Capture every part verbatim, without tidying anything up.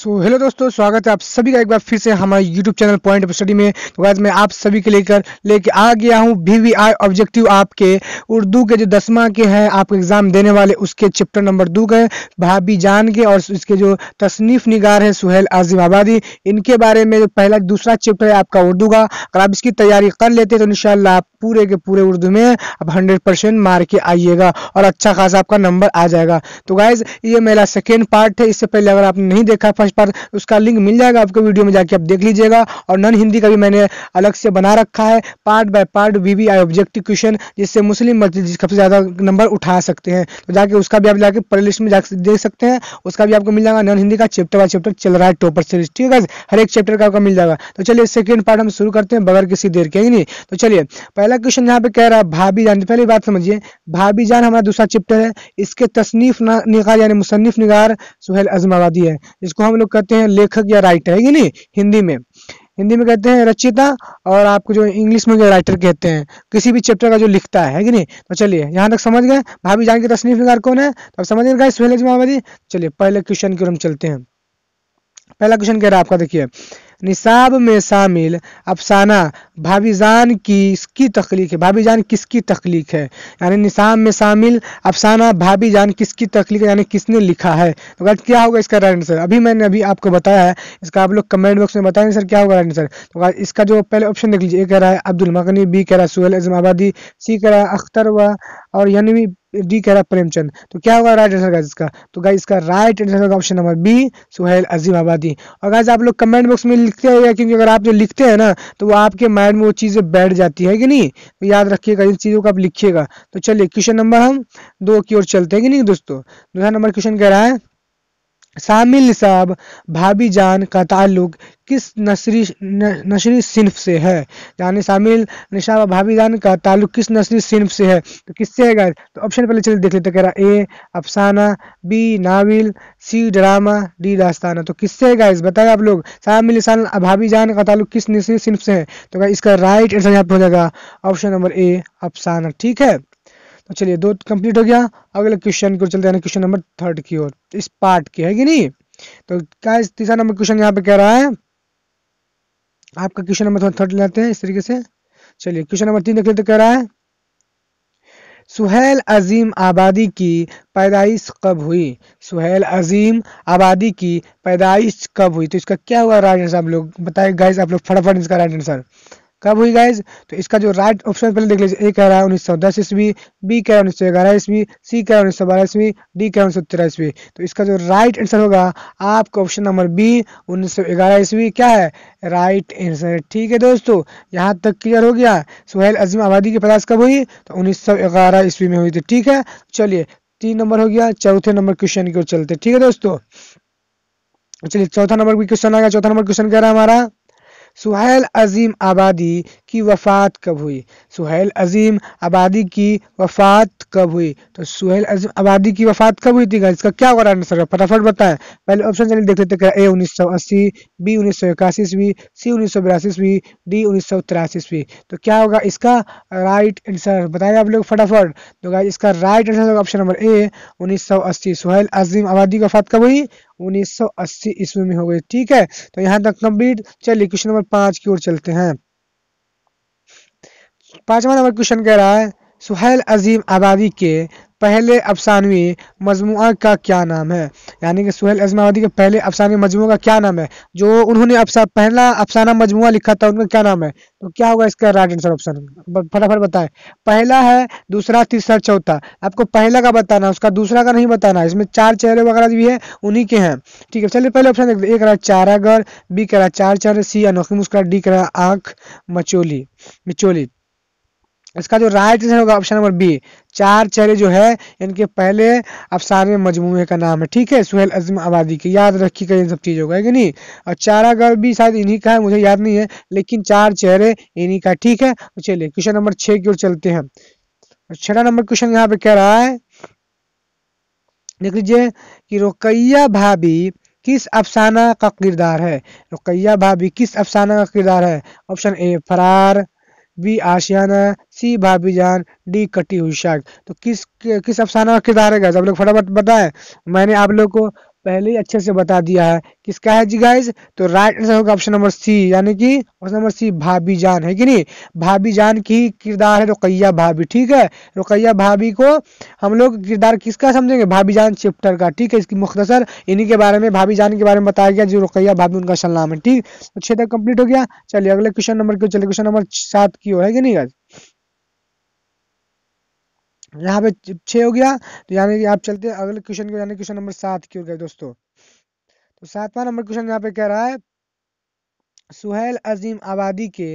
सो so, hello दोस्तों, स्वागत है आप सभी का एक बार फिर से हमारे YouTube channel point of study में। तो आज मैं आप सभी के लेकर लेके आ गया हूँ वी वी आई ऑब्जेक्टिव आपके उर्दू के जो दसवां के हैं आपके एग्जाम देने वाले, उसके चैप्टर नंबर दो के भाभी जान के और इसके जो तसनीफ निगार हैं सुहेल आज़िम आबादी, इनके बारे में जो पहला दूसरा चैप्टर है आपका उर्दू का। अगर आप इसकी तैयारी कर लेते तो इंशाल्लाह आप पूरे के पूरे उर्दू में आप हंड्रेड परसेंट मार के आइएगा और अच्छा खासा आपका नंबर आ जाएगा। तो गाइज ये मेरा सेकेंड पार्ट है, इससे पहले अगर आपने नहीं देखा फर्स्ट पार्ट उसका लिंक मिल जाएगा आपको वीडियो में, जाके आप देख लीजिएगा। और नॉन हिंदी का भी मैंने अलग से बना रखा है part by part VVI objective question, जिससे मुस्लिम सबसे ज्यादा नंबर उठा सकते हैं, तो जाके उसका भी आप जाके प्लेलिस्ट में जाके देख सकते हैं, उसका भी आपको मिल जाएगा। नॉन हिंदी का चैप्टर बाय चैप्टर चल रहा है टॉपर सीरीज, ठीक है, हर एक चैप्टर का आपको मिल जाएगा। तो चलिए सेकेंड पार्ट हम शुरू करते हैं बगैर किसी देर के, ही नहीं। तो चलिए पहला क्वेश्चन यहाँ पे कह रहा है भाभी जान, पहली बात समझिए भाभी जान हमारा दूसरा चैप्टर है, इसके तसनीफ निगार यानी मुसन्निफ निगार सुहेल आज़िम आबादी है, जिसको हम लोग कहते हैं लेखक या राइटर, है कि नहीं, हिंदी में हिंदी में कहते हैं रचयिता और आपको जो इंग्लिश में राइटर कहते हैं, किसी भी चैप्टर का जो लिखता है, है कि नहीं। तो चलिए यहाँ तक समझ गए भाभी जान की तसनीफ निगार कौन है, तो समझ गए सुहेल आज़िम आबादी। चलिए पहले क्वेश्चन की ओर हम चलते हैं। पहला क्वेश्चन कह रहा है आपका, देखिए निसाब में शामिल अफसाना भाभी जान की किसकी तख्लीक है, भाभी जान किसकी तख्लीक है, यानी निसाब में शामिल अफसाना भाभी जान किसकी तख्लीक है, यानी किसने लिखा है। तो गाइस क्या होगा इसका राइट आंसर, अभी मैंने अभी आपको बताया है, इसका आप लोग कमेंट बॉक्स में बताएंगे सर क्या होगा राइट आंसर। तो गाइस इसका जो पहले ऑप्शन देख लीजिए, ए कह रहा है अब्दुल मगनी, बी कह रहा है सुहेल आज़िम आबादी, सी कह रहा है अख्तर व और यानी डी कह रहा है प्रेमचंद। तो क्या होगा राइट आंसर गाइस इसका, तो गाइस इसका राइट आंसर होगा option number B Suhail Azim Abadi. और गाइस आप लोग कमेंट बॉक्स में लिखते होगा, क्योंकि अगर आप जो लिखते हैं ना तो वो आपके माइंड में वो चीजें बैठ जाती है कि नहीं, तो याद रखिएगा इन चीजों को आप लिखिएगा। तो चलिए क्वेश्चन नंबर हम दो की ओर चलते हैं कि नहीं दोस्तों। दूसरा नंबर क्वेश्चन कह रहा है शामिल निसाब भाभी जान का ताल्लुक किस नसरी नसरी सिन्फ से है, यानी शामिल निसाब भाभी जान का ताल्लुक किस नसरी सिन्फ से है, तो किससे है गाइस। तो ऑप्शन पहले चलिए देख लेते, कह रहा ए अफसाना, B novel, C drama, D दास्ताना। तो किससे है गाइस बताइए आप लोग, शामिल निसाब भाभी जान का ताल्लुक किस नसरी सिन्फ से है, तो गाइस इसका राइट आंसर यहाँ पे हो जाएगा ऑप्शन नंबर ए अफसाना, ठीक है। तो चलिए दो कंप्लीट हो गया, अगले क्वेश्चन को चलते हैं क्वेश्चन नंबर थर्ड की ओर, इस पार्ट की है कि नहीं। तो क्या तीसरा नंबर क्वेश्चन यहाँ पे कह रहा है आपका, क्वेश्चन नंबर थर्ड लेते हैं इस तरीके से। चलिए क्वेश्चन नंबर तीन देख लेते, कह रहा है सुहेल आज़िम आबादी की पैदाइश कब हुई, सुहेल आज़िम आबादी की पैदाइश कब हुई, तो इसका क्या हुआ राइट आंसर आप लोग बताए गाइस, आप लोग फटाफट इसका राइट आंसर कब हुई गाइज। तो इसका जो राइट ऑप्शन पहले देख लीजिए, ए कह रहा है उन्नीस सौ दस ईस्वी, बी कह रहा है उन्नीस सौ ग्यारह ईस्वी, सी कह रहा है उन्नीस सौ बारह ईस्वी, डी कह रहा है उन्नीस सौ तेरह ईस्वी। तो इसका जो राइट आंसर होगा आपका ऑप्शन नंबर बी उन्नीस सौ ग्यारह ईस्वी क्या है राइट आंसर, ठीक है दोस्तों। यहाँ तक क्लियर हो गया, सुहेल आज़िम आबादी की पैदाइश कब हुई, तो उन्नीस सौ ग्यारह ईस्वी में हुई थी, ठीक है। चलिए तीन नंबर हो गया, चौथे नंबर क्वेश्चन की ओर चलते, ठीक है दोस्तों। चलिए चौथा नंबर भी क्वेश्चन आ गया, चौथा नंबर क्वेश्चन कह रहा है हमारा सुहेल आज़िम आबादी की वफ़ात कब हुई, सुहेल आज़िम आबादी की वफ़ात कब हुई, तो सुहेल आज़िम आबादी की वफ़ात कब हुई थी गाइस, इसका क्या होगा आंसर फटाफट बताएं। पहले ऑप्शन चलिए देख लेते हैं, ए उन्नीस सौ अस्सी, बी उन्नीस सौ इक्यासी ईस्वी, सी उन्नीस सौ बिरासी ईस्वी, डी उन्नीस सौ तिरासी ईस्वी। तो क्या होगा इसका राइट आंसर बताइए आप लोग फटाफट, तो गाइस इसका राइट आंसर होगा ऑप्शन नंबर ए उन्नीस सौ अस्सी, सुहेल आज़िम आबादी की वफ़ात कब हुई उन्नीस सौ अस्सी ईस्वी में हो गई, ठीक है। तो यहाँ तक कंप्लीट। चलिए क्वेश्चन नंबर पांच की ओर चलते हैं। पांचवा नंबर क्वेश्चन कह रहा है सुहेल आज़िम आबादी के पहले अफसानवी मजमूआ का क्या नाम है, यानी कि सुहेल आज़िम आबादी के पहले अफसानवी मजमू का क्या नाम है, जो उन्होंने अफसा, पहला अफसाना मजमूआ लिखा था उनका क्या नाम है। तो क्या होगा इसका राइट आंसर ऑप्शन फटाफट बताएं। पहला है, दूसरा, तीसरा, चौथा। आपको पहला का बताना, उसका दूसरा का नहीं बताना, इसमें चार चेहरे वगैरह भी है उन्हीं के हैं, ठीक है। चलिए पहले ऑप्शन देखते, एक रहा चारागर, बी कह रहा चार चेहरे, सी अनोखी मुस्कुरा, डी कह रहा आंख मचोली मिचोली। इसका जो राइट आंसर होगा ऑप्शन नंबर बी चार चेहरे जो है इनके पहले अफसाने मजमूए का नाम है, ठीक है, सुहेल आज़िम आबादी के। याद रखिएगा इन सब चीज़ों का, है कि नहीं। और चारागर भी शायद इन्हीं का है, मुझे याद नहीं है, लेकिन चार चेहरे इन्हीं का, ठीक है। तो चलिए क्वेश्चन नंबर छः की ओर चलते हैं। छठा नंबर क्वेश्चन यहाँ पे कह रहा है, देख लीजिए कि रुकैया भाभी किस अफसाना का किरदार है, रुकैया भाभी किस अफसाना का किरदार है, ऑप्शन ए फरार, बी आशियाना, सी भाभी जान, डी कटी हुई शाख। तो किस किस अफसाना का किरदार है गाइस आप लोग फटाफट बताएं। मैंने आप लोग को पहले ही अच्छे से बता दिया है किसका है जी गाइज। तो राइट आंसर होगा ऑप्शन नंबर सी, यानी कि ऑप्शन नंबर सी भाभी जान, है कि नहीं। भाभी जान की किरदार है रुकैया भाभी, ठीक है। रुकैया भाभी को हम लोग किरदार किसका समझेंगे, भाभी जान चैप्टर का, ठीक है। इसकी मुख्तसर इन्हीं के बारे में, भाभी जान के बारे में बताया गया जो रुकैया भाभी उनका असल नाम है, ठीक। तो छः तक कंप्लीट हो गया। चलिए अगले क्वेश्चन नंबर की ओर चलिए, क्वेश्चन नंबर सात की ओर, है कि नहीं गाइज। यहाँ पे छः हो गया, तो यानी कि आप चलते हैं अगले क्वेश्चन को, यानी क्वेश्चन नंबर सात की ओर गए दोस्तों। तो सातवां नंबर क्वेश्चन यहाँ पे कह रहा है सुहेल अजीम आबादी के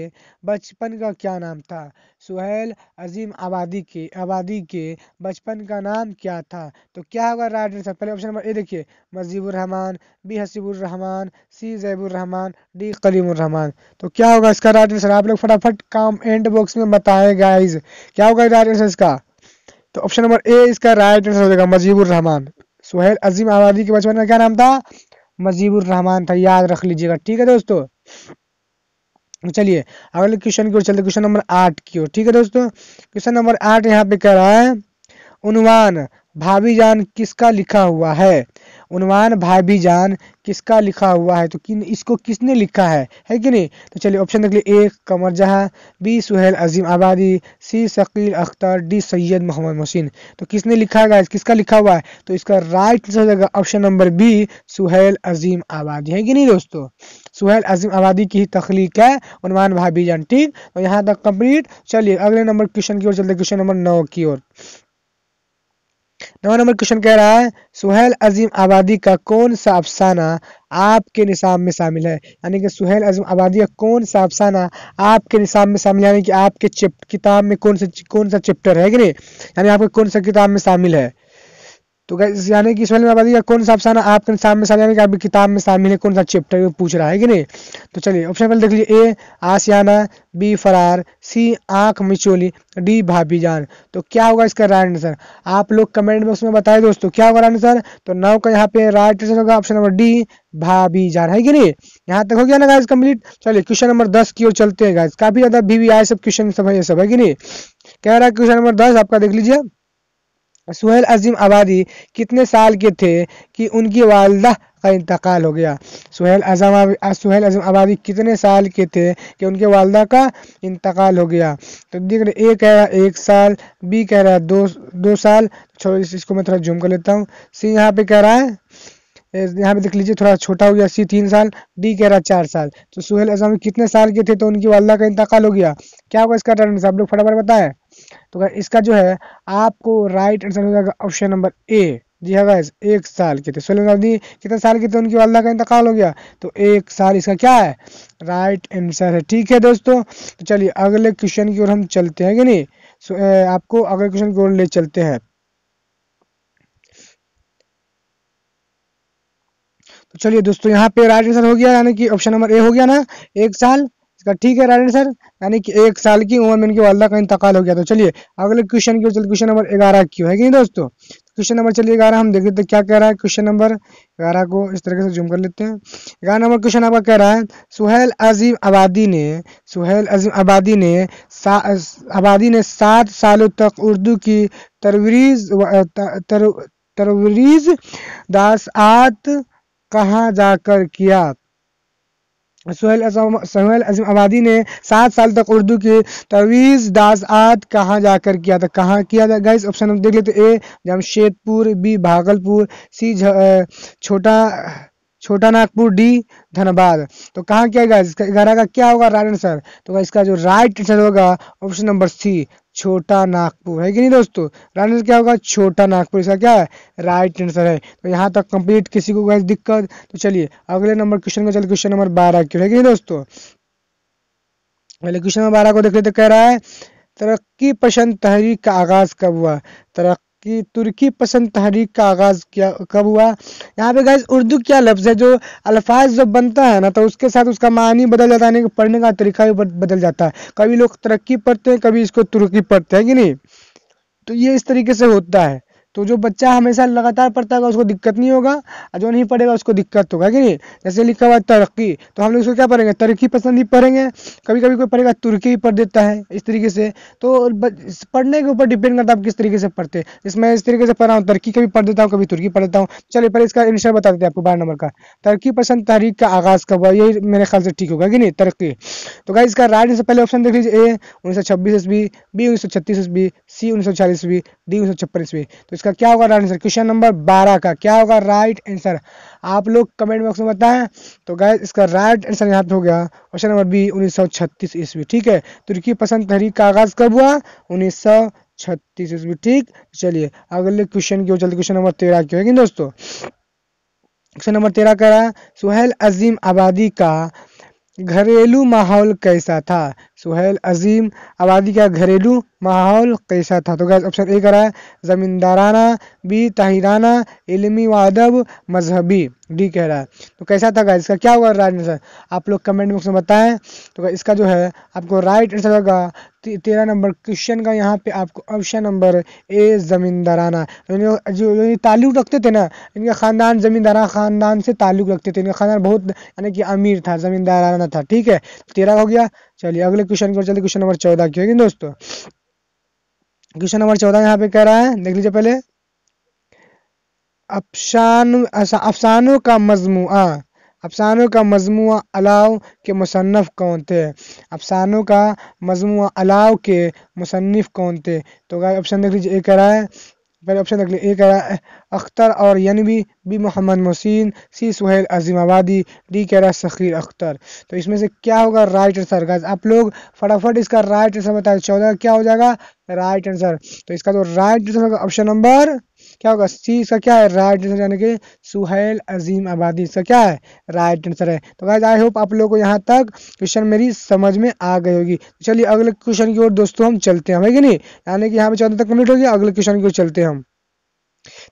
बचपन का क्या नाम था। सुहेल अजीम आबादी के आबादी के बचपन का नाम क्या था। तो क्या होगा राइट आंसर, पहले ऑप्शन नंबर ए देखिए Mujiburrahman, B Hasiburrahman, C Jaiburrahman, D Kalimurrahman. तो क्या होगा इसका राइट आंसर, आप लोग फटाफट काम एंड बॉक्स में बताएं गाइज, क्या होगा राइट आंसर इसका। तो ऑप्शन नंबर ए इसका राइट आंसर हो जाएगा मजीबुर रहमान। सुहेल अजीम आबादी के बचपन का क्या नाम था, मजीबुर रहमान था, याद रख लीजिएगा, ठीक है दोस्तों। चलिए अगले क्वेश्चन की ओर चलते, क्वेश्चन नंबर आठ की ओर, ठीक है दोस्तों। क्वेश्चन नंबर आठ यहाँ पे कह रहा है उन्वान भाभी जान किसका लिखा हुआ है। उन्वान भाभी जान किसका लिखा हुआ है, तो किन इसको किसने लिखा है, है कि नहीं। तो चलिए ऑप्शन देख लिए, ए कमर जहां, B Suhail Azim Abadi, C Shakeel Akhtar, D Syed Mohammad Mohsin. तो किसने लिखा है गाइस, किसका लिखा हुआ है, तो इसका राइट आंसर हो जाएगा option number B Suhail Azim Abadi, है कि नहीं दोस्तों। सुहेल अजीम आबादी की ही तख्लीक है उन्वान भाभी जान, ठीक। तो यहाँ तक कंप्लीट। चलिए अगले नंबर क्वेश्चन की ओर चलते, क्वेश्चन नंबर नौ की ओर। नौ नंबर क्वेश्चन कह रहा है सुहेल अजीम आबादी का कौन सा अफसाना आपके निसाब में शामिल है, यानी कि सुहेल अजीम आबादी का कौन सा अफसाना आपके निसाब में शामिल, यानी कि आपके किताब में कौन सा कौन सा चैप्टर है कि नहीं, यानी आपके कौन सा किताब में शामिल है। तो यानी कि सुहेल आबादी का कौन सा अफसाना आपके निसाब में शामिल, यानी कि आपकी किताब में शामिल है, कौन सा चैप्टर वो पूछ रहा है कि नहीं। तो चलिए ऑप्शन पहले देख लीजिए, ए आसियाना, बी फरार, सी आंख मिचोली, डी भाभी जान। तो क्या होगा इसका राइट आंसर, आप लोग कमेंट बॉक्स में बताएं दोस्तों, क्या होगा राइट आंसर। तो नौ का यहाँ पे राइट आंसर होगा option number D Bhabhi Jaan, है कि नहीं। यहाँ तक हो गया ना गाइस कंप्लीट। चलिए क्वेश्चन नंबर दस की ओर चलते हैं गाइस, काफी ज्यादा भी आए सब क्वेश्चन सब है, ये सब है कि नहीं। कह रहा है क्वेश्चन नंबर दस आपका देख लीजिए, सुहेल अजीम आबादी कितने साल के थे कि उनकी वालिदा का इंतकाल हो गया। सुहेल अजम सुहेल अजीम आबादी कितने साल के थे कि उनके वालिदा का इंतकाल हो गया। तो देख रहे ए कह रहा है एक साल, बी कह रहा है दो दो साल, छोड़ो इसको मैं थोड़ा जूम कर लेता हूँ, सी यहाँ पे कह रहा है, यहाँ पे देख लीजिए थोड़ा छोटा हो गया, सी तीन साल, डी कह रहा चार साल। तो सुहेल अजम कितने साल के थे तो उनकी वालिदा का इंतकाल हो गया। क्या होगा इसका आंसर, आप लोग फटाफट बताएं। तो इसका जो है आपको राइट आंसर हो जाएगा ऑप्शन नंबर ए, जी हाँ गाइस, एक साल के थे। सुहेल अजीम कितने साल के थे उनकी वालिदा का इंतकाल हो गया, तो एक साल इसका क्या है राइट आंसर है, ठीक है दोस्तों। तो चलिए अगले क्वेश्चन की ओर हम चलते हैं कि नहीं, सो आपको अगले क्वेश्चन की ओर ले चलते हैं। तो चलिए दोस्तों यहाँ पे राइट आंसर हो गया, यानी कि ऑप्शन नंबर ए हो गया ना, एक साल, ठीक है राइट आंसर, यानी कि एक साल की उम्र में उनकी वालिदा का इंतकाल हो गया। तो चलिए अगले क्वेश्चन की ओर चलते, क्वेश्चन नंबर ग्यारह क्यों है कि नहीं दोस्तों। क्वेश्चन नंबर चलिए ग्यारह हम देख लेते हैं क्या कह रहा है। क्वेश्चन नंबर ग्यारह को इस तरीके से जूम कर लेते हैं। ग्यारह नंबर क्वेश्चन आपका कह रहा है सुहेल अजीम आबादी ने सुहेल अजीम आबादी ने आबादी ने सात सालों तक उर्दू की तरवीज तरवीज दासात कहाँ जाकर किया। सुहेल अजम सुहेल अजीम आबादी ने सात साल तक उर्दू की तवीज़ दासात कहाँ जाकर किया था, कहाँ किया था गाइस। ऑप्शन हम देख लेते हैं, A Jamshedpur, B Bhagalpur, C Chhota Chhota Nagpur, D Dhanbad. तो कहाँ किया गाइस, ग्यारह का क्या होगा राइट आंसर, तो इसका जो राइट आंसर होगा ऑप्शन नंबर सी छोटा नागपुर, है कि नहीं दोस्तों। राइट आंसर क्या होगा, छोटा नागपुर, इसका क्या है राइट आंसर है। तो यहाँ तक कंप्लीट, किसी को गाइस दिक्कत। तो चलिए अगले नंबर क्वेश्चन को चलिए, क्वेश्चन नंबर बारह क्यों है कि नहीं दोस्तों। पहले क्वेश्चन नंबर बारह को देख लेते, कह रहा है तरक्की पसंद तहरीक का आगाज कब हुआ। तरक्की कि तुर्की पसंद तहरीक का आगाज क्या कब हुआ। यहाँ पे गाइज उर्दू क्या लफ्ज़ है, जो अल्फाज जब बनता है ना तो उसके साथ उसका मानी बदल जाता है, पढ़ने का तरीका भी बदल जाता है। कभी लोग तरक्की पढ़ते हैं, कभी इसको तुर्की पढ़ते हैं कि नहीं, तो ये इस तरीके से होता है। तो जो बच्चा हमेशा लगातार पढ़ता होगा उसको दिक्कत नहीं होगा, और जो नहीं पढ़ेगा उसको दिक्कत होगा कि नहीं। जैसे लिखा हुआ तरक्की, तो हम लोग इसको क्या पढ़ेंगे, तरक्की पसंद ही पढ़ेंगे। कभी कभी कोई पढ़ेगा तुर्की ही पढ़ देता है इस तरीके से। तो पढ़ने के ऊपर डिपेंड करता है आप किस तरीके से पढ़ते हैं। इसमें इस तरीके से पढ़ रहा हूँ, तरक्की कभी पढ़ देता हूँ, कभी तुर्की पढ़ देता हूँ। चलिए पहले इसका आंसर बता देते हैं आपको बारह नंबर का। तरक्की पसंद तहरीक का आगाज़ कब हुआ, यही मेरे ख्याल से ठीक होगा कि नहीं, तरक्की। तो गाइस इसका राइट आंसर पहले ऑप्शन देख लीजिए, ए उन्नीस सौ छब्बीस ईस्वी, बी उन्नीस सौ छत्तीस ईस्वी, सी उन्नीस सौ चालीस ईस्वी, डी उन्नीस सौ छप्पन ईस्वी। तो इसका क्या होगा राइट आंसर, क्वेश्चन नंबर बारह का क्या होगा राइट आंसर, आप लोग कमेंट बॉक्स में बताएं। तो गाइस इसका राइट आंसर यहाँ पे हो गया ऑप्शन नंबर बी उन्नीस सौ छत्तीस ईस्वी। ठीक है, तुर्की पसंद तहरीक का आगाज कब हुआ, उन्नीस सौ छत्तीस ईस्वी। ठीक, चलिए अगले क्वेश्चन की ओर चलते, क्वेश्चन नंबर तेरह की होगी दोस्तों। क्वेश्चन नंबर तेरह कह रहा है सुहेल अजीम आबादी का घरेलू माहौल कैसा था, सुहेल अजीम आबादी का घरेलू माहौल कैसा था। तो गाइस ऑप्शन ए करा है ज़मींदाराना, बी ताहिराना, इल्मी व अदब, मजहबी, डी कह रहा है। तो कैसा था गाइस, इसका क्या होगा राइट आंसर, आप लोग कमेंट बॉक्स में बताएं। तो इसका जो है आपको राइट आंसर होगा तेरह नंबर क्वेश्चन का, यहाँ पे आपको ऑप्शन नंबर ए ज़मींदाराना। जो ताल्लुक़ रखते थे ना, इनका ख़ानदान ज़मींदाराना ख़ानदान से ताल्लुक़ रखते थे, इनका ख़ानदान बहुत यानी कि अमीर था, ज़मींदाराना था। ठीक है, तेरह हो गया। चलिए अगले क्वेश्चन की ओर चलिए, क्वेश्चन नंबर चौदह की होगी दोस्तों। क्वेश्चन नंबर चौदह यहाँ पे कह रहा है, देख लीजिए पहले, अफसान अफसानों का मजमुआ, अफसानों का मजमुआ अलाव के मुसन्निफ कौन थे, अफसानों का मजमुआ अलाव के मुसन्निफ कौन थे। तो गाइस ऑप्शन देख लीजिए, ए कह रहा है पहले ऑप्शन देख लीजिए, ए कह रहा है अख्तर और यनवी, B Mohammad Mohsin, C Suhail Azim Abadi, D कह रहा है सखीर अख्तर। तो इसमें से क्या होगा राइट आंसर गाइस, आप लोग फटाफट इसका राइट आंसर बताएं। चौदह क्या हो जाएगा राइट आंसर, तो इसका तो राइट आंसर होगा ऑप्शन नंबर क्या होगा सी, इसका क्या है राइट आंसर, यानी कि सुहेल अजीम आबादी इसका क्या है राइट आंसर है। तो गाइस आई होप आप लोगों को यहाँ तक क्वेश्चन मेरी समझ में आ गई होगी। तो चलिए अगले क्वेश्चन की ओर दोस्तों हम चलते हैं, है कि नहीं, यानी कि यहाँ पे चौदह तक कम्प्लीट हो गया, अगले क्वेश्चन की ओर चलते हैं हम।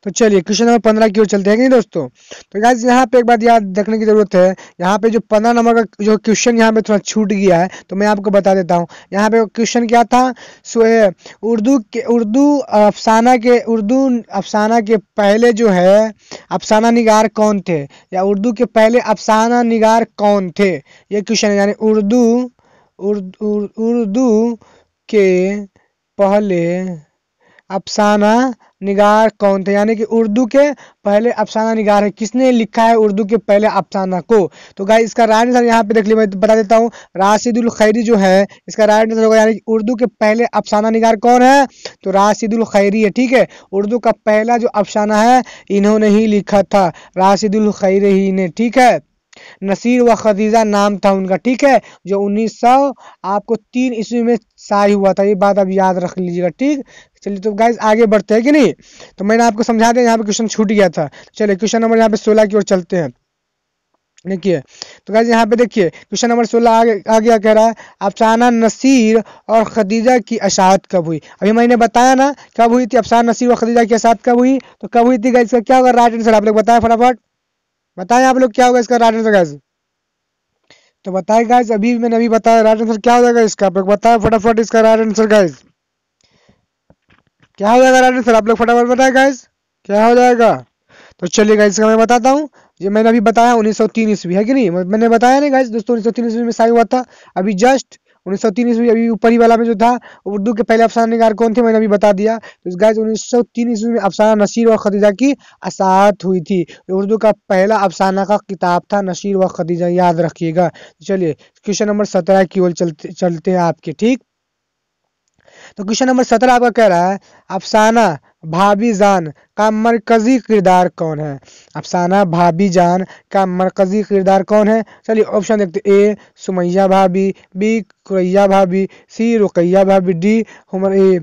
तो चलिए क्वेश्चन नंबर पंद्रह की ओर चलते हैं कि दोस्तों। तो गाइस यहाँ पे एक बात याद रखने की जरूरत है, यहाँ पे जो पंद्रह नंबर का जो क्वेश्चन यहाँ पे थोड़ा छूट गया है, तो मैं आपको बता देता हूँ। यहाँ पे क्वेश्चन क्या था, सो उर्दू के उर्दू अफसाना के उर्दू अफसाना के पहले जो है अफसाना निगार कौन थे, या उर्दू के पहले अफसाना निगार कौन थे, ये क्वेश्चन है। यानी उर्दू उर्दू उर्दू के पहले अफसाना निगार कौन थे, यानी कि उर्दू के पहले अफसाना निगार है, किसने लिखा है उर्दू के पहले अफसाना को। तो गाइस इसका राइट आंसर यहाँ पे देख लिया, मैं बता देता हूँ, राशिदुल खैरी जो है इसका राइट आंसर होगा, यानी कि उर्दू के पहले अफसाना निगार कौन है, तो राशिदुल खैरी है। ठीक है, उर्दू का पहला जो अफसाना है इन्होंने ही लिखा था, राशिदुल खैरी ने। ठीक है, नसीर व खदीजा नाम था उनका। ठीक है, जो उन्नीस सौ आपको तीन ईस्वी में शाही हुआ था, ये बात आप याद रख लीजिएगा। ठीक, चलिए तो गाइस आगे बढ़ते हैं कि नहीं। तो मैंने आपको समझा दिया, यहाँ पे क्वेश्चन छूट गया था। चलिए क्वेश्चन नंबर यहाँ पे सोलह की ओर चलते हैं, देखिए। तो गाइस यहाँ पे देखिए क्वेश्चन नंबर सोलह आगे आ गया, कह रहा है अफसाना नसीर और खदीजा की अशात कब हुई। अभी मैंने बताया ना कब हुई थी, अफसाना नसीर और खदीजा की अशात कब हुई, तो कब हुई थी गाइस, का क्या होगा राइट आंसर, आप लोग बताए फटाफट बताएं, आप लोग क्या होगा इसका राइट आंसर गाइस। तो बताए गाइस, अभी मैंने अभी बताया राइट आंसर क्या हो जाएगा इसका, आप लोग बताए फटाफट इसका राइट आंसर गाइस क्या हो जाएगा राइट आंसर, आप लोग फटाफट बताए गाइस क्या हो जाएगा। तो चलिए गाइस इसका मैं बताता हूँ, ये मैंने अभी बताया उन्नीस सौ तीन ईस्वी, है कि नहीं, मैंने बताया नहीं गाइस दोस्तों, उन्नीस सौ तीन ईस्वी में शाही हुआ था। अभी जस्ट उन्नीस सौ तीन ईस्वी, अभी ऊपरी वाला में जो था उर्दू के पहले अफसाना निगार कौन थे, मैंने अभी बता दिया। तो गाइस उन्नीस सौ तीन ईस्वी में अफसाना नसीर व खदीजा की अशात हुई थी, उर्दू का पहला अफसाना का किताब था नसीर व खदीजा, याद रखिएगा। चलिए क्वेश्चन नंबर सत्रह की ओर चलते चलते हैं आपके। ठीक, तो क्वेश्चन नंबर सत्रह आपका कह रहा है अफसाना भाभी जान का मरकजी किरदार कौन है, अफसाना भाभी जान का मरकजी किरदार कौन है। चलिए ऑप्शन देखते, ए सुमैया भाभी, बी कुरैया भाभी, सी रुकैया भाभी, डी हमर ए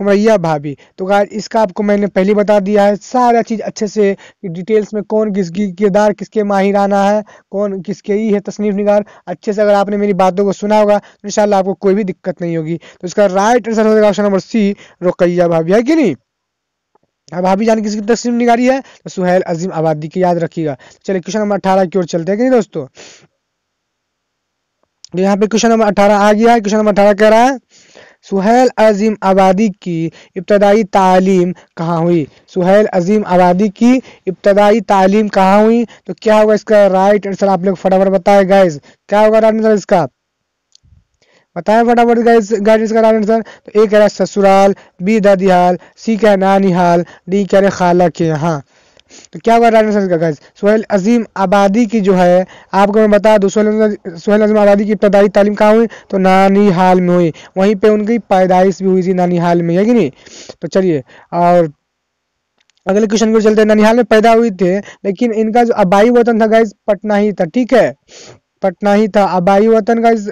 हुमैया भाभी। तो गाइस इसका आपको मैंने पहले बता दिया है सारा चीज़ अच्छे से डिटेल्स में, कौन किसकी किरदार किसके माहिराना है, कौन किसके ही है तसनीफ़ निगार, अच्छे से अगर आपने मेरी बातों को सुना होगा तो इंशाल्लाह आपको कोई भी दिक्कत नहीं होगी। तो इसका राइट आंसर होगा option number C Ruqaiya Bhabhi, है कि नहीं। अब भाभी जान किसकी तस्नीफ़ निगारी है, तो सुहेल अजीम आबादी की, याद रखिएगा। चलिए क्वेश्चन नंबर अठारह की ओर चलते हैं कि नहीं दोस्तों। यहाँ पे क्वेश्चन नंबर अठारह आ गया है, क्वेश्चन नंबर अठारह कह रहा है सुहैल अजीम आबादी की इब्तदाई तालीम कहाँ हुई? सुहैल अजीम आबादी की इब्तदाई तालीम कहाँ हुई? तो क्या होगा इसका राइट आंसर? आप लोग फटाफट बताए गाइज, क्या होगा राइट आंसर इसका? बताएं फटाफट गाइज गाइज इसका राइट आंसर। तो ए कह रहा है ससुराल, बी दादीहाल, सी कह रहा है नानीहाल, डी कह रहे खाला के यहाँ। तो क्या होगा right answer guys? Suhail Azim Abadi की जो है आपको मैं बता दूं, सुहैल अजीम आबादी की इब्तदाई तालीम कहाँ हुई? तो नानीहाल में हुई, वहीं पे उनकी पैदाइश भी हुई थी नानीहाल में, है कि नहीं? तो चलिए और अगले क्वेश्चन को चलते हैं। नानीहाल में पैदा हुई थे लेकिन इनका जो आबाई वतन था गाइस पटना ही था, ठीक है, पटना ही था आबाई वतन गाइस,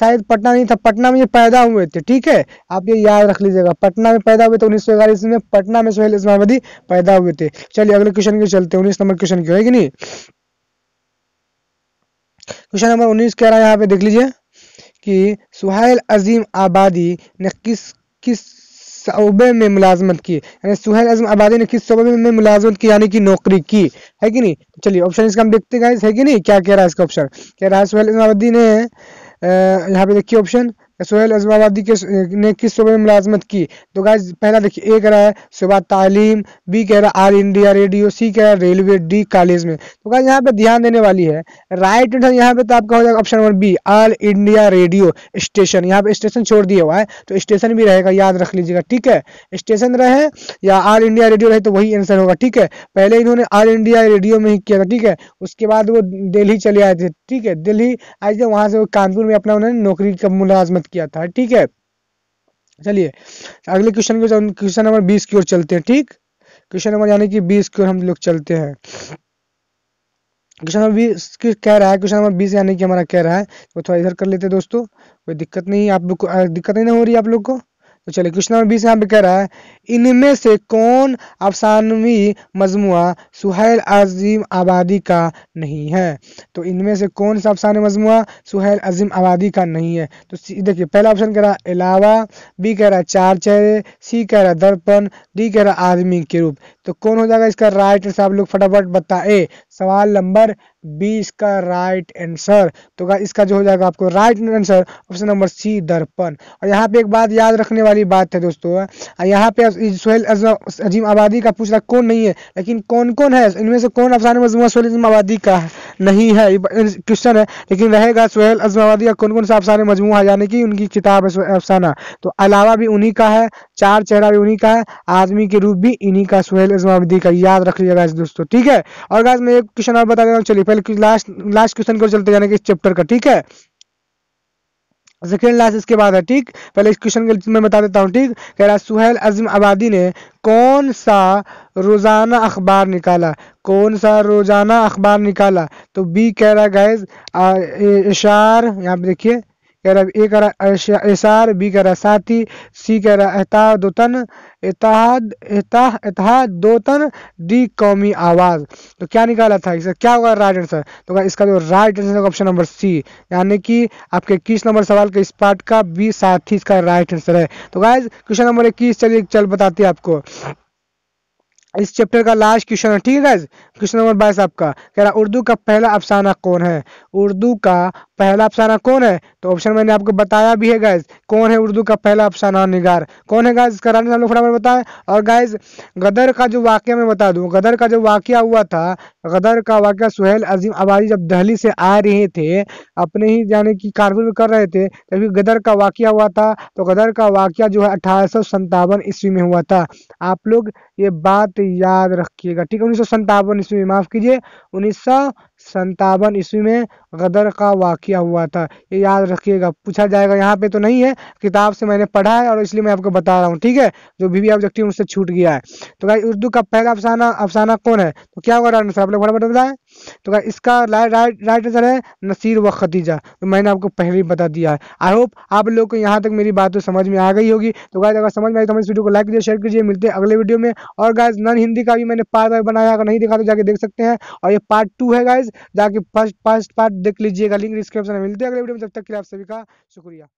शायद पटना नहीं था, पटना में ये पैदा हुए थे, ठीक है, आप ये याद रख लीजिएगा, पटना में पैदा हुए थे उन्नीस सौ ग्यारह ईस्वी में, पटना में सुहैल अजीम आबादी पैदा हुए थे। चलिए अगले क्वेश्चन के चलते हैं, उन्नीस नंबर क्वेश्चन क्यों है कि नहीं। क्वेश्चन नंबर उन्नीस कह रहा है, यहाँ पे देख लीजिए कि सुहैल अजीम आबादी ने किस किस सूबे में मुलाजमत की, यानी सुहैल अजीम आबादी ने किस सूबे में मुलाजमत की, यानी कि नौकरी की, है कि नहीं। चलिए ऑप्शन इसका हम देखते हैं गाइस, है कि नहीं, क्या कह रहा है इसका ऑप्शन? कह रहा है सुहैल अजीम आबादी ने, यहाँ पे देखिए ऑप्शन, सुहैल अजीम आबादी के ने किस सूबे में मुलाजमत की। तो गाइस पहला देखिए ए कह रहा है सुबह तालीम, बी कह रहा है ऑल इंडिया रेडियो, सी कह रहा है रेलवे, डी कॉलेज में। तो गाइस यहाँ पे ध्यान देने वाली है, राइट आंसर यहाँ पे तो आपका हो जाएगा option number B, all India radio station. यहाँ पे स्टेशन छोड़ दिया हुआ है तो स्टेशन भी रहेगा, याद रख लीजिएगा, ठीक है, स्टेशन रहे या ऑल इंडिया रेडियो रहे तो वही आंसर होगा, ठीक है। पहले इन्होंने ऑल इंडिया रेडियो में ही किया था, ठीक है, उसके बाद वो दिल्ली चले आए थे, ठीक है, दिल्ली आए थे, वहां से वो कानपुर में अपना उन्होंने नौकरी का मुलाजमत किया था, ठीक है। चलिए अगले क्वेश्चन को, क्वेश्चन नंबर बीस की ओर चलते हैं, ठीक, क्वेश्चन नंबर यानी कि बीस की ओर हम लोग चलते हैं। क्वेश्चन नंबर बीस कह रहा है, क्वेश्चन नंबर बीस यानी कि हमारा कह रहा है, वो थोड़ा इधर कर लेते हैं दोस्तों, कोई दिक्कत नहीं, आप लोग को दिक्कत नहीं हो रही आप लोग को। तो चलिए क्वेश्चन नंबर बीस यहाँ पे कह रहा है, इनमें से कौन अफसानवी मजमुआ सुहैल अजीम आबादी का नहीं है? तो इनमें से कौन सा अफसानवी मजमुआ सुहैल अजीम आबादी का नहीं है? तो देखिए पहला ऑप्शन कह रहा है इलावा, बी कह रहा है चार चेहरे, सी कह रहा है दर्पण, डी कह रहा है आदमी के रूप। तो कौन हो जाएगा इसका राइट आंसर? आप लोग फटाफट बताए, सवाल नंबर बीस का राइट आंसर। तो इसका जो हो जाएगा आपको right answer option number C, Darpan. और यहाँ पे एक बात याद रखने वाली बात है दोस्तों, यहाँ पे सुहैल अजीम आबादी का पूछ रहा कौन नहीं है, लेकिन कौन कौन है, इनमें से कौन अफसानवी मजमुआ सुहैल अजीम आबादी का नहीं है, क्वेश्चन है, लेकिन रहेगा सुहैल अजीम आबादी का कौन कौन सा अफसाने मजमुआ है, यानी कि उनकी किताब है अफसाना। तो अलावा भी उन्हीं का है, चार चेहरा भी उन्हीं का है, आदमी के रूप भी इन्हीं का, सुहैल अजीम आबादी का, याद रख लीजिएगा दोस्तों, ठीक है। और गाइस मैं एक क्वेश्चन और बता देता हूँ, चलिए पहले लास्ट लास्ट क्वेश्चन को चलते जाने के इस चैप्टर का, ठीक है, सेकेंड लास्ट इसके बाद है, ठीक। पहले इस क्वेश्चन के मैं बता देता हूँ, ठीक, कह रहा है सुहैल अजीम आबादी ने कौन सा रोजाना अखबार निकाला, कौन सा रोजाना अखबार निकाला? तो बी कह रहा है गाइस इशार, यहाँ पे देखिए कह रहा है, ए कह रहा है इशार, बी कह रहा है साथी, सी कह रहा है एहतादोतन एहताद एहताद एहताद दोतन, डी कौमी आवाज़। तो क्या निकाला था इसका, क्या होगा राइट आंसर? तो इसका जो राइट आंसर होगा ऑप्शन नंबर सी, यानी कि आपके इक्कीस नंबर सवाल के इस पार्ट का बी साथी इसका राइट आंसर है। तो गाइस क्वेश्चन नंबर इक्कीस, चलिए चल बताते हैं आपको, इस चैप्टर का लास्ट क्वेश्चन है, ठीक है गाइस। क्वेश्चन नंबर बाईस आपका कह रहा है उर्दू का पहला अफसाना कौन है, उर्दू का पहला अफसाना कौन है? तो ऑप्शन मैंने आपको बताया भी है गाइस, कौन है उर्दू का पहला अफसाना निगार, कौन है गाइस, इसका आंसर हम लोग फटाफट बताएं। और गाइस गदर का जो वाकया मैं बता दूं, गदर का जो वाकया हुआ था, गदर का वाकया सुहैल अजीम आबादी जब दिल्ली से आ रहे थे, अपने ही यानी कि कारगिल कर रहे थे, तभी गदर का वाकया हुआ था। तो गदर का वाकया जो है अठारह सौ संतावन ईस्वी में हुआ था, आप लोग ये बात याद रखिएगा, ठीक है, उन्नीस सौ संतावन ईस्वी में, माफ कीजिए उन्नीस सौ संतावन ईस्वी में गदर का वाकया हुआ था, ये याद रखिएगा, पूछा जाएगा, यहाँ पे तो नहीं है, किताब से मैंने पढ़ा है और इसलिए मैं आपको बता रहा हूँ, ठीक है, जो भी भी ऑब्जेक्टिव मुझसे छूट गया है। तो भाई उर्दू का पहला अफसाना अफसाना कौन है? तो क्या होगा राइट आंसर, आप लोग फटाफट बताएं। तो इसका राइट राइट आंसर है नसीर व खदीजा, तो मैंने आपको पहले ही बता दिया है। आई होप आप लोग को यहाँ तक मेरी बात तो समझ में आ गई होगी। तो गाइस अगर समझ में आई तो हमारे वीडियो को लाइक कीजिए, शेयर कीजिए, मिलते हैं अगले वीडियो में। और गाइस नॉन हिंदी का भी मैंने पार्ट बनाया, अगर नहीं देखा तो जाके देख सकते हैं, और ये पार्ट टू है गाइस, जाके फर्स्ट फर्स्ट पार्ट देख लीजिएगा, लिंक डिस्क्रिप्शन में। मिलते हैं अगले वीडियो में, तब तक के लिए आप सभी का शुक्रिया।